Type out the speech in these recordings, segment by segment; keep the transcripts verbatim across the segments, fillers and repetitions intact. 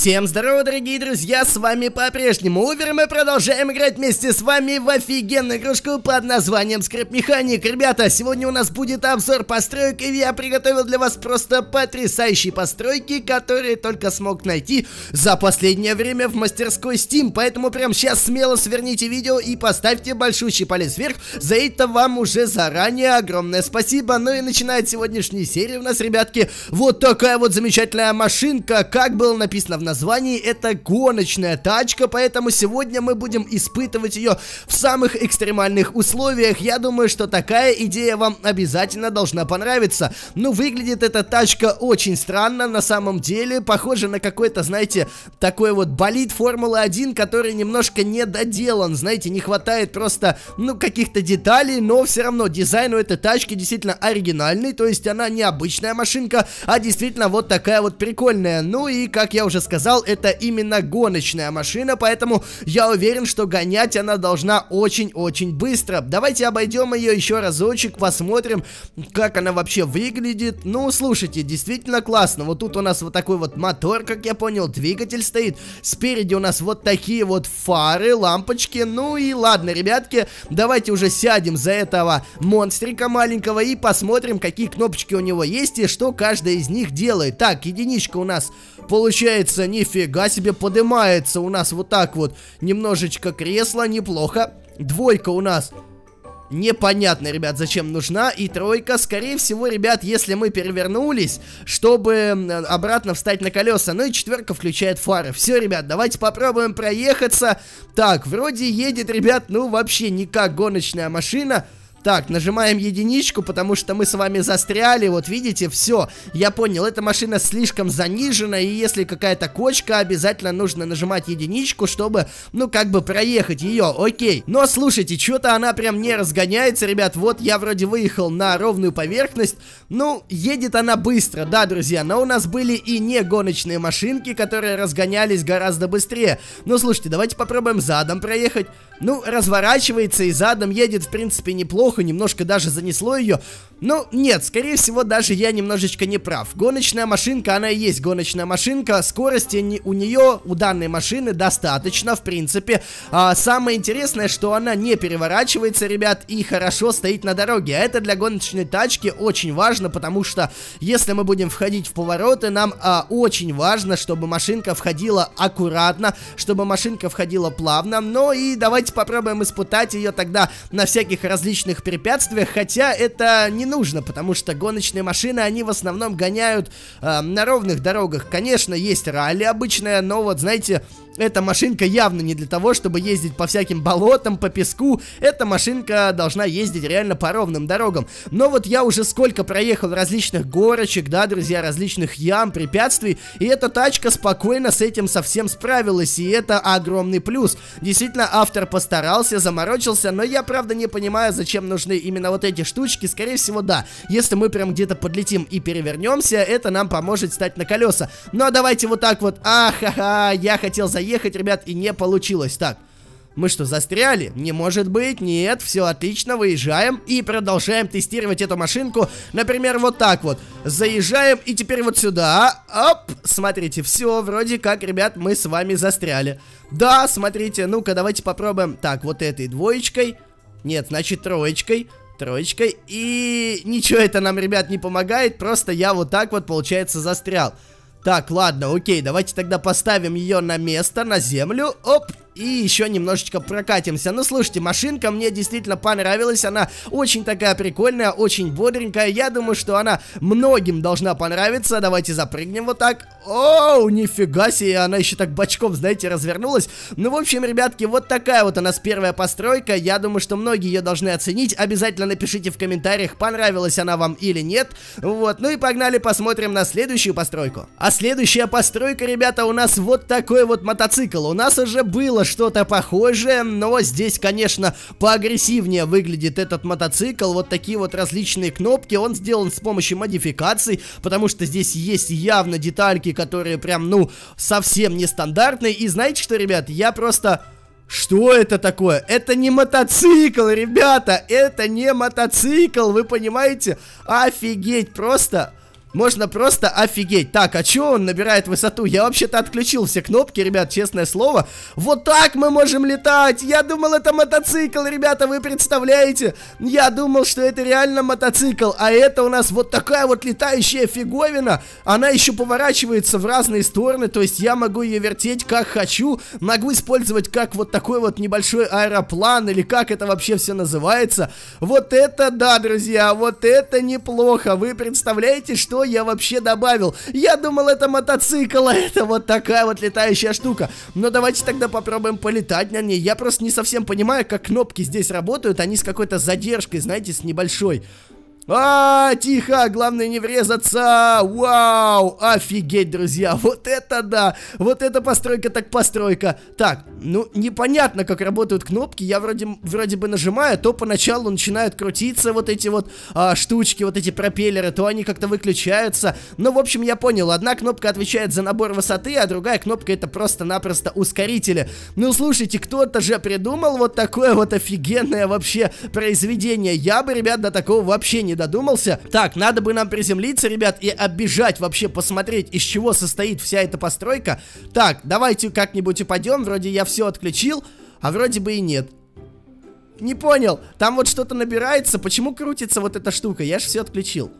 Всем здорово, дорогие друзья, с вами по-прежнему Увер, мы продолжаем играть вместе с вами в офигенную игрушку под названием Scrap Mechanic. Ребята, сегодня у нас будет обзор построек, и я приготовил для вас просто потрясающие постройки, которые только смог найти за последнее время в мастерской Steam. Поэтому прямо сейчас смело сверните видео и поставьте большущий палец вверх. За это вам уже заранее огромное спасибо. Ну и начинает сегодняшней серии у нас, ребятки, вот такая вот замечательная машинка, как было написано в названии, это гоночная тачка, поэтому сегодня мы будем испытывать ее в самых экстремальных условиях. Я думаю, что такая идея вам обязательно должна понравиться. Ну, выглядит эта тачка очень странно, на самом деле, похоже на какой-то, знаете, такой вот болид Формулы один, который немножко недоделан, знаете, не хватает просто, ну, каких-то деталей, но все равно дизайн у этой тачки действительно оригинальный, то есть она не обычная машинка, а действительно вот такая вот прикольная. Ну и, как я уже сказал, сказал, это именно гоночная машина, поэтому я уверен, что гонять она должна очень-очень быстро. Давайте обойдем ее еще разочек, посмотрим, как она вообще выглядит. Ну, слушайте, действительно классно. Вот тут у нас вот такой вот мотор, как я понял, двигатель стоит. Спереди у нас вот такие вот фары, лампочки. Ну и ладно, ребятки, давайте уже сядем за этого монстрика маленького и посмотрим, какие кнопочки у него есть и что каждая из них делает. Так, единичка у нас получается, нифига себе, поднимается у нас вот так вот немножечко кресло, неплохо. Двойка у нас непонятно, ребят, зачем нужна. И тройка, скорее всего, ребят, если мы перевернулись, чтобы обратно встать на колеса. Ну и четверка включает фары. Все, ребят, давайте попробуем проехаться. Так, вроде едет, ребят, ну вообще не как гоночная машина. Так, нажимаем единичку, потому что мы с вами застряли, вот видите, все, я понял, эта машина слишком занижена, и если какая-то кочка, обязательно нужно нажимать единичку, чтобы, ну, как бы проехать ее, окей. Но, слушайте, что-то она прям не разгоняется, ребят, вот я вроде выехал на ровную поверхность, ну, едет она быстро, да, друзья, но у нас были и не гоночные машинки, которые разгонялись гораздо быстрее. Ну, слушайте, давайте попробуем задом проехать, ну, разворачивается и задом едет, в принципе, неплохо. Немножко даже занесло ее. Ну, нет, скорее всего, даже я немножечко не прав. Гоночная машинка, она и есть гоночная машинка. Скорости не, у нее, у данной машины достаточно, в принципе. А, самое интересное, что она не переворачивается, ребят, и хорошо стоит на дороге. А это для гоночной тачки очень важно, потому что если мы будем входить в повороты, нам а, очень важно, чтобы машинка входила аккуратно, чтобы машинка входила плавно. Ну и давайте попробуем испытать ее тогда на всяких различных препятствиях, хотя это не нужно, потому что гоночные машины, они в основном гоняют э, на ровных дорогах. Конечно, есть ралли обычная, но вот, знаете, эта машинка явно не для того, чтобы ездить по всяким болотам, по песку. Эта машинка должна ездить реально по ровным дорогам. Но вот я уже сколько проехал различных горочек, да, друзья, различных ям, препятствий, и эта тачка спокойно с этим совсем справилась, и это огромный плюс. Действительно, автор постарался, заморочился, но я, правда, не понимаю, зачем нужны именно вот эти штучки. Скорее всего, да, если мы прям где-то подлетим и перевернемся, это нам поможет встать на колеса. Ну, а давайте вот так вот. Ахаха, я хотел заехать ехать, ребят, и не получилось. Так, мы что, застряли? Не может быть, нет, все отлично, выезжаем и продолжаем тестировать эту машинку. Например, вот так вот, заезжаем и теперь вот сюда, оп, смотрите, все, вроде как, ребят, мы с вами застряли. Да, смотрите, ну-ка, давайте попробуем, так, вот этой двоечкой, нет, значит, троечкой, троечкой, и ничего это нам, ребят, не помогает, просто я вот так вот, получается, застрял. Так, ладно, окей, давайте тогда поставим ее на место, на землю, оп, и еще немножечко прокатимся. Ну, слушайте, машинка мне действительно понравилась, она очень такая прикольная, очень бодренькая, я думаю, что она многим должна понравиться. Давайте запрыгнем вот так, оу, нифига себе, она еще так бочком, знаете, развернулась. Ну, в общем, ребятки, вот такая вот у нас первая постройка, я думаю, что многие ее должны оценить, обязательно напишите в комментариях, понравилась она вам или нет, вот, ну и погнали, посмотрим на следующую постройку. А следующая постройка, ребята, у нас вот такой вот мотоцикл. У нас уже было что-то похожее, но здесь, конечно, поагрессивнее выглядит этот мотоцикл. Вот такие вот различные кнопки. Он сделан с помощью модификаций, потому что здесь есть явно детальки, которые прям, ну, совсем нестандартные. И знаете что, ребят, я просто... Что это такое? Это не мотоцикл, ребята! Это не мотоцикл, вы понимаете? Офигеть, просто... Можно просто офигеть. Так, а чё он набирает высоту? Я вообще-то отключил все кнопки, ребят, честное слово. Вот так мы можем летать. Я думал, это мотоцикл, ребята, вы представляете? Я думал, что это реально мотоцикл. А это у нас вот такая вот летающая фиговина. Она еще поворачивается в разные стороны. То есть я могу ее вертеть как хочу. Могу использовать как вот такой вот небольшой аэроплан. Или как это вообще все называется. Вот это да, друзья. Вот это неплохо. Вы представляете, что я вообще добавил? Я думал, это мотоцикл, а это вот такая вот летающая штука. Но давайте тогда попробуем полетать на ней. Я просто не совсем понимаю, как кнопки здесь работают. Они с какой-то задержкой, знаете, с небольшой. А, тихо, главное не врезаться. Вау, офигеть, друзья, вот это да. Вот это постройка так постройка. Так, ну непонятно, как работают кнопки. Я вроде, вроде бы нажимаю, то поначалу начинают крутиться вот эти вот а, штучки, вот эти пропеллеры, то они как-то выключаются. Ну, в общем, я понял, одна кнопка отвечает за набор высоты, а другая кнопка — это просто-напросто ускорители. Ну, слушайте, кто-то же придумал вот такое вот офигенное вообще произведение. Я бы, ребят, до такого вообще не додумался. Так, надо бы нам приземлиться, ребят, и оббежать вообще, посмотреть, из чего состоит вся эта постройка. Так, давайте как-нибудь упадем. Вроде я все отключил, а вроде бы и нет. Не понял, там вот что-то набирается. Почему крутится вот эта штука? Я же все отключил.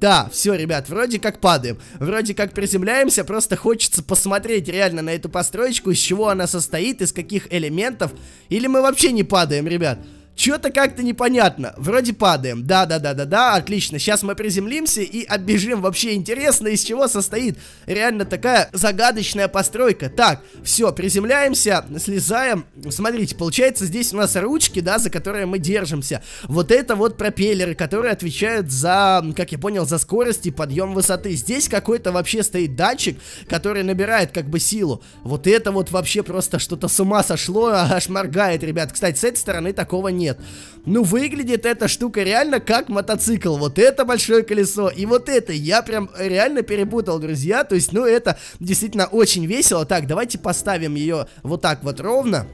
Да, все, ребят, вроде как падаем, вроде как приземляемся, просто хочется посмотреть реально на эту построечку, из чего она состоит, из каких элементов. Или мы вообще не падаем, ребят? Чё-то как-то непонятно. Вроде падаем. Да-да-да-да-да, отлично. Сейчас мы приземлимся и оббежим. Вообще интересно, из чего состоит реально такая загадочная постройка. Так, все, приземляемся, слезаем. Смотрите, получается, здесь у нас ручки, да, за которые мы держимся. Вот это вот пропеллеры, которые отвечают за, как я понял, за скорость и подъем высоты. Здесь какой-то вообще стоит датчик, который набирает как бы силу. Вот это вот вообще просто что-то с ума сошло, аж моргает, ребят. Кстати, с этой стороны такого нет. Нет. Ну, выглядит эта штука реально как мотоцикл. Вот это большое колесо и вот это. Я прям реально перепутал, друзья. То есть, ну, это действительно очень весело. Так, давайте поставим ее вот так вот ровно.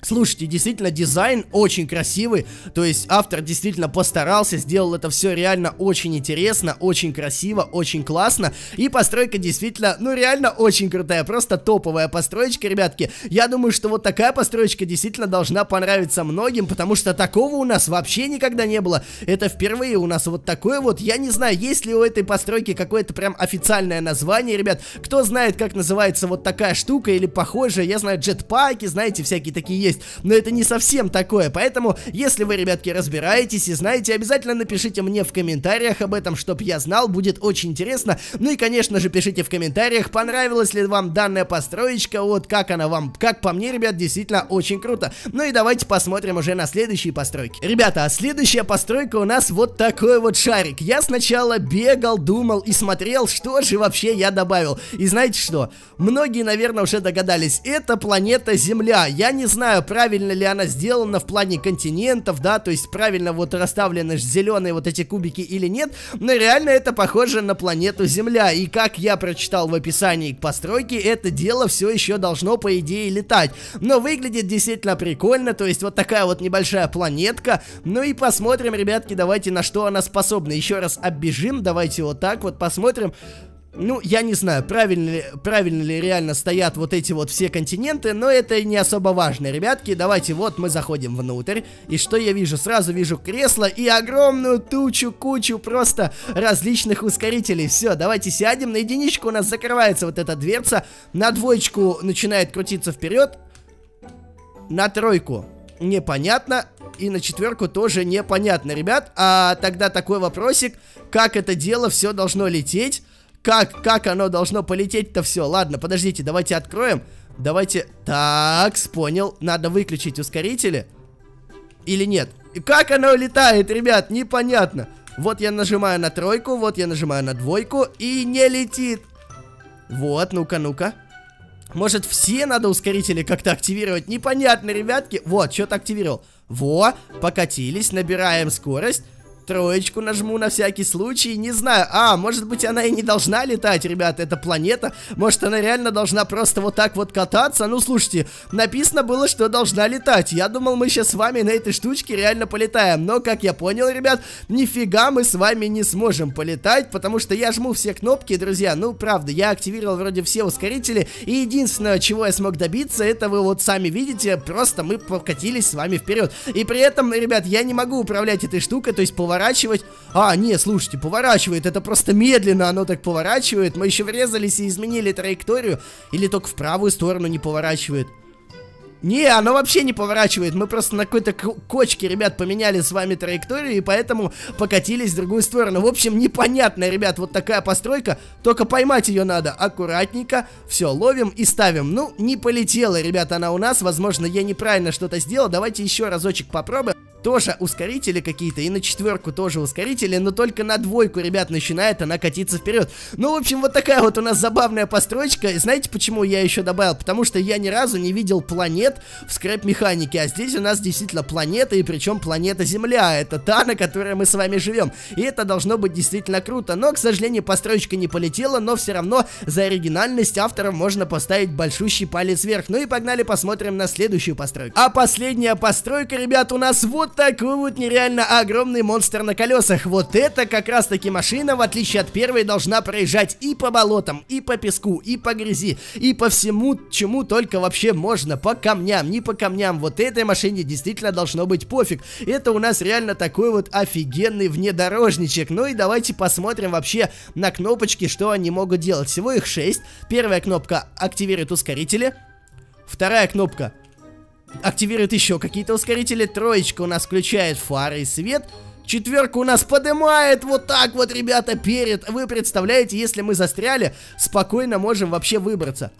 Слушайте, действительно, дизайн очень красивый, то есть автор действительно постарался, сделал это все реально очень интересно, очень красиво, очень классно, и постройка действительно, ну, реально очень крутая, просто топовая построечка, ребятки. Я думаю, что вот такая построечка действительно должна понравиться многим, потому что такого у нас вообще никогда не было, это впервые у нас вот такое вот. Я не знаю, есть ли у этой постройки какое-то прям официальное название, ребят, кто знает, как называется вот такая штука или похожая. Я знаю, джетпаки, знаете, всякие такие есть. Но это не совсем такое, поэтому, если вы, ребятки, разбираетесь и знаете, обязательно напишите мне в комментариях об этом, чтоб я знал, будет очень интересно. Ну и, конечно же, пишите в комментариях, понравилась ли вам данная построечка, вот как она вам, как по мне, ребят, действительно очень круто. Ну и давайте посмотрим уже на следующие постройки. Ребята, а следующая постройка у нас вот такой вот шарик. Я сначала бегал, думал и смотрел, что же вообще я добавил. И знаете что? Многие, наверное, уже догадались, это планета Земля. Я не знаю, правильно ли она сделана в плане континентов, да, то есть правильно вот расставлены зеленые вот эти кубики или нет, но реально это похоже на планету Земля, и как я прочитал в описании к постройке, это дело все еще должно, по идее, летать, но выглядит действительно прикольно, то есть вот такая вот небольшая планетка. Ну и посмотрим, ребятки, давайте, на что она способна. Еще раз оббежим, давайте вот так вот посмотрим. Ну, я не знаю, правильно ли, правильно ли реально стоят вот эти вот все континенты, но это не особо важно, ребятки. Давайте вот мы заходим внутрь, и что я вижу? Сразу вижу кресло и огромную тучу-кучу просто различных ускорителей. Все, давайте сядем, на единичку у нас закрывается вот эта дверца, на двоечку начинает крутиться вперед, на тройку непонятно, и на четверку тоже непонятно, ребят. А тогда такой вопросик, как это дело все должно лететь? Как, как оно должно полететь-то все? Ладно, подождите, давайте откроем. Давайте... Так, понял. Надо выключить ускорители. Или нет? Как оно летает, ребят? Непонятно. Вот я нажимаю на тройку, вот я нажимаю на двойку. И не летит. Вот, ну-ка, ну-ка. Может, все надо ускорители как-то активировать? Непонятно, ребятки. Вот, что-то активировал. Во, покатились, набираем скорость. Троечку нажму на всякий случай. Не знаю. А, может быть, она и не должна летать, ребята. Это планета. Может, она реально должна просто вот так вот кататься. Ну, слушайте, написано было, что должна летать. Я думал, мы сейчас с вами на этой штучке реально полетаем. Но, как я понял, ребят, нифига мы с вами не сможем полетать, потому что я жму все кнопки, друзья. Ну, правда, я активировал вроде все ускорители. И единственное, чего я смог добиться, это вы вот сами видите. Просто мы покатились с вами вперед. И при этом, ребят, я не могу управлять этой штукой, то есть поворачивать. А, не, слушайте, поворачивает. Это просто медленно оно так поворачивает. Мы еще врезались и изменили траекторию. Или только в правую сторону не поворачивает. Не, оно вообще не поворачивает. Мы просто на какой-то кочке, ребят, поменяли с вами траекторию, и поэтому покатились в другую сторону. В общем, непонятно, ребят, вот такая постройка. Только поймать ее надо аккуратненько. Все, ловим и ставим. Ну, не полетела, ребят, она у нас. Возможно, я неправильно что-то сделал. Давайте еще разочек попробуем. Тоже ускорители какие-то, и на четверку тоже ускорители, но только на двойку, ребят, начинает она катиться вперед. Ну, в общем, вот такая вот у нас забавная постройка. И знаете, почему я еще добавил? Потому что я ни разу не видел планет в скрэп-механике, а здесь у нас действительно планета, и причем планета Земля. Это та, на которой мы с вами живем. И это должно быть действительно круто. Но, к сожалению, постройка не полетела, но все равно за оригинальность авторам можно поставить большущий палец вверх. Ну и погнали, посмотрим на следующую постройку. А последняя постройка, ребят, у нас вот такой вот нереально огромный монстр на колесах. Вот это как раз таки машина, в отличие от первой, должна проезжать и по болотам, и по песку, и по грязи, и по всему, чему только вообще можно, по камням, не по камням. Вот этой машине действительно должно быть пофиг. Это у нас реально такой вот офигенный внедорожничек. Ну и давайте посмотрим вообще на кнопочки, что они могут делать. Всего их шесть. Первая кнопка активирует ускорители. Вторая кнопка активирует еще какие-то ускорители. Троечка у нас включает фары и свет. Четверка у нас поднимает вот так вот, ребята, перед. Вы представляете, если мы застряли, спокойно можем вообще выбраться.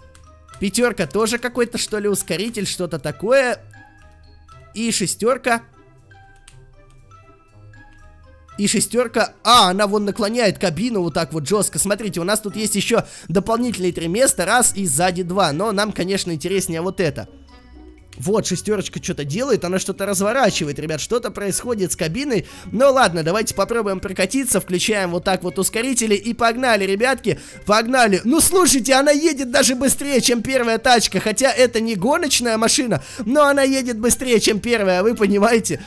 Пятерка тоже какой-то, что ли, ускоритель, что-то такое. И шестерка. И шестерка, а, она вон наклоняет кабину вот так вот жестко. Смотрите, у нас тут есть еще дополнительные три места, раз и сзади два. Но нам, конечно, интереснее вот это. Вот, шестерочка что-то делает, она что-то разворачивает, ребят, что-то происходит с кабиной. Ну ладно, давайте попробуем прокатиться, включаем вот так вот ускорители и погнали, ребятки, погнали. Ну слушайте, она едет даже быстрее, чем первая тачка, хотя это не гоночная машина, но она едет быстрее, чем первая, вы понимаете.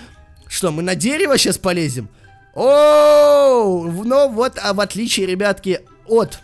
Что, мы на дерево сейчас полезем? О-о-о, ну вот, а в отличие, ребятки, от...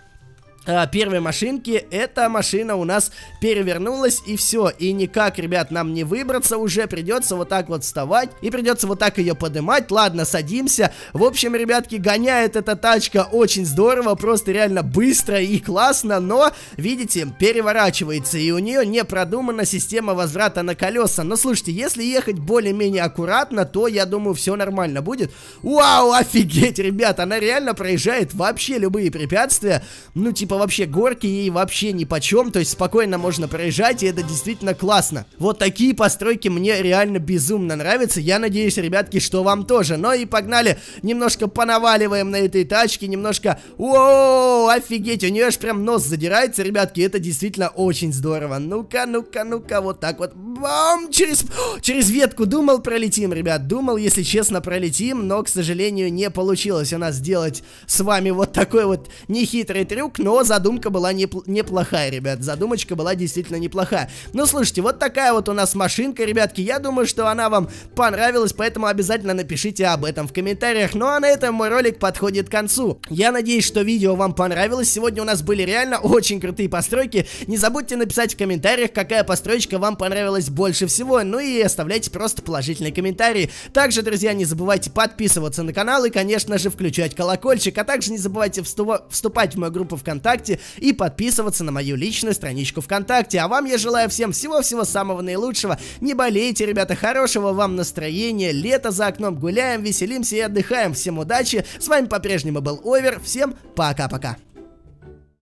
первой машинки, эта машина у нас перевернулась, и все. И никак, ребят, нам не выбраться уже. Придется вот так вот вставать, и придется вот так ее поднимать. Ладно, садимся. В общем, ребятки, гоняет эта тачка очень здорово, просто реально быстро и классно, но, видите, переворачивается, и у нее не продумана система возврата на колеса. Но, слушайте, если ехать более-менее аккуратно, то, я думаю, все нормально будет. Вау, офигеть, ребят, она реально проезжает вообще любые препятствия. Ну, типа, вообще горки ей вообще ни почем, то есть спокойно можно проезжать, и это действительно классно. Вот такие постройки мне реально безумно нравятся, я надеюсь, ребятки, что вам тоже. Ну и погнали, немножко понаваливаем на этой тачке, немножко... О, офигеть, у нее аж прям нос задирается, ребятки, это действительно очень здорово. Ну-ка, ну-ка, ну-ка, вот так вот. Бам! Через... через ветку думал, пролетим, ребят, думал, если честно, пролетим, но, к сожалению, не получилось у нас сделать с вами вот такой вот нехитрый трюк, но задумка была неплохая, ребят. Задумочка была действительно неплохая. Ну, слушайте, вот такая вот у нас машинка, ребятки. Я думаю, что она вам понравилась, поэтому обязательно напишите об этом в комментариях. Ну, а на этом мой ролик подходит к концу. Я надеюсь, что видео вам понравилось. Сегодня у нас были реально очень крутые постройки. Не забудьте написать в комментариях, какая постройка вам понравилась больше всего. Ну, и оставляйте просто положительные комментарии. Также, друзья, не забывайте подписываться на канал и, конечно же, включать колокольчик. А также не забывайте вступать в мою группу ВКонтакте и подписываться на мою личную страничку ВКонтакте. А вам я желаю всем всего-всего самого наилучшего. Не болейте, ребята, хорошего вам настроения. Лето за окном, гуляем, веселимся и отдыхаем. Всем удачи. С вами по-прежнему был Овер. Всем пока-пока.